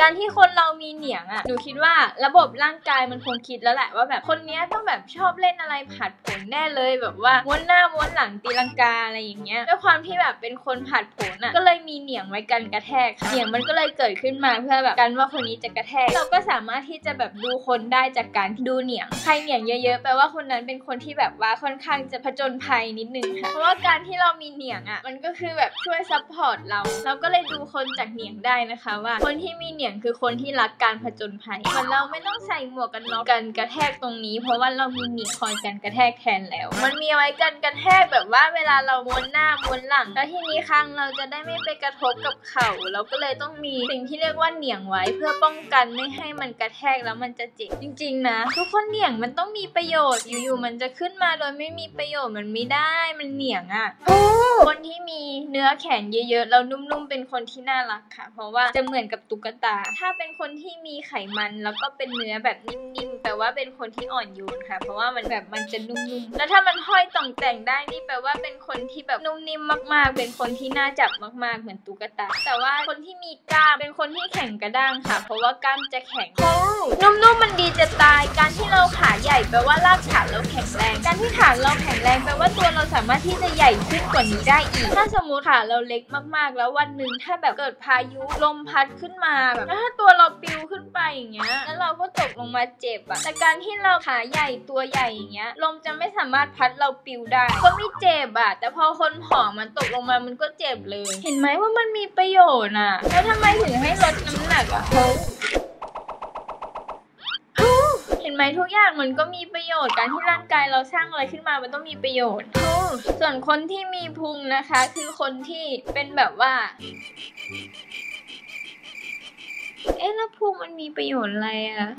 การที่คนเรามีเหนียงอะหนูคิดว่าระบบร่างกายมันคงคิดแล้วแหละว่าแบบคนนี้ต้องแบบชอบเล่นอะไรผัดผลแน่เลยแบบว่าม้วนหน้าม้วนหลังตีลังกาอะไรอย่างเงี้ยด้วยความที่แบบเป็นคนผัดผลอะก็เลยมีเหนียงไว้กันกระแทกเหนียงมันก็เลยเกิดขึ้นมาเพื่อแบบกันว่าคนนี้จะกระแทกเราก็สามารถที่จะแบบดูคนได้จากการดูเหนียงใครเหนียงเยอะๆแปลว่าคนนั้นเป็นคนที่แบบว่าค่อนข้างจะผจญภัยนิดนึงค่ะเพราะว่าการที่เรามีเหนียงอะมันก็คือแบบช่วยซัพพอร์ตเราก็เลยดูคนจากเหนียงได้นะคะว่าคนที่มีเหนียงคือคนที่รักการผจญภัยคนเราไม่ต้องใส่หมวกกันน็อกกันกระแทกตรงนี้เพราะว่าเรามีเหนียงคอยกันกระแทกแทนแล้วมันมีไว้กันกระแทกแบบว่าเวลาเราม้วนหน้าม้วนหลังแล้วทีนี้ครั้งเราจะได้ไม่ไปกระทบกับเข่าเราก็เลยต้องมีสิ่งที่เรียกว่าเหนียงไว้เพื่อป้องกันไม่ให้มันกระแทกแล้วมันจะเจ็บจริงๆนะทุกคนเหนียงมันต้องมีประโยชน์อยู่ๆมันจะขึ้นมาโดยไม่มีประโยชน์มันไม่ได้มันเหนียงอ่ะคนที่มีเนื้อแขนเยอะๆเรานุ่มๆเป็นคนที่น่ารักค่ะเพราะว่าจะเหมือนกับตุ๊กตาถ้าเป็นคนที่มีไขมันแล้วก็เป็นเนื้อแบบนิ่มๆแปลว่าเป็นคนที่อ่อนโยนค่ะเพราะว่ามันแบบมันจะนุ่มๆแล้วถ้ามันห้อยต่องแต่งได้นี่แปลว่าเป็นคนที่แบบนุ่มนิ่มมากๆเป็นคนที่น่าจับมากๆเหมือนตุ๊กตาแต่ว่าคนที่มีกล้ามเป็นคนที่แข็งกระด้างค่ะเพราะว่ากล้ามจะแข็งนุ่มๆมันดีจะตายการที่เราขาใหญ่แปลว่ารากฐานเราแข็งแรงการที่ฐานเราแข็งแรงแปลว่าตัวเราสามารถที่จะใหญ่ขึ้นกว่านี้ได้อีกถ้าสมมติขาเราเล็กมากๆแล้ววันหนึ่งถ้าแบบเกิดพายุลมพัดขึ้นมาแบบถ้าตัวเราปิวขึ้นไปอย่างเงี้ยแล้วเราก็ตกลงมาเจ็บอะแต่การที่เราขาใหญ่ตัวใหญ่อย่างเงี้ยลมจะไม่สามารถพัดเราปิวได้ก็ไม่เจ็บอะแต่พอคนผอมมันตกลงมามันก็เจ็บเลยเห็นไหมว่ามันมีประโยชน์อะแล้วทำไมถึงให้ลดน้ำหนักอะเขาเห็นไหมทุกอย่างมันก็มีประโยชน์การที่ร่างกายเราสร้างอะไรขึ้นมามันต้องมีประโยชน์ส่วนคนที่มีพุงนะคะคือคนที่เป็นแบบว่าแล้วพุงมันมีประโยชน์อะไรอะ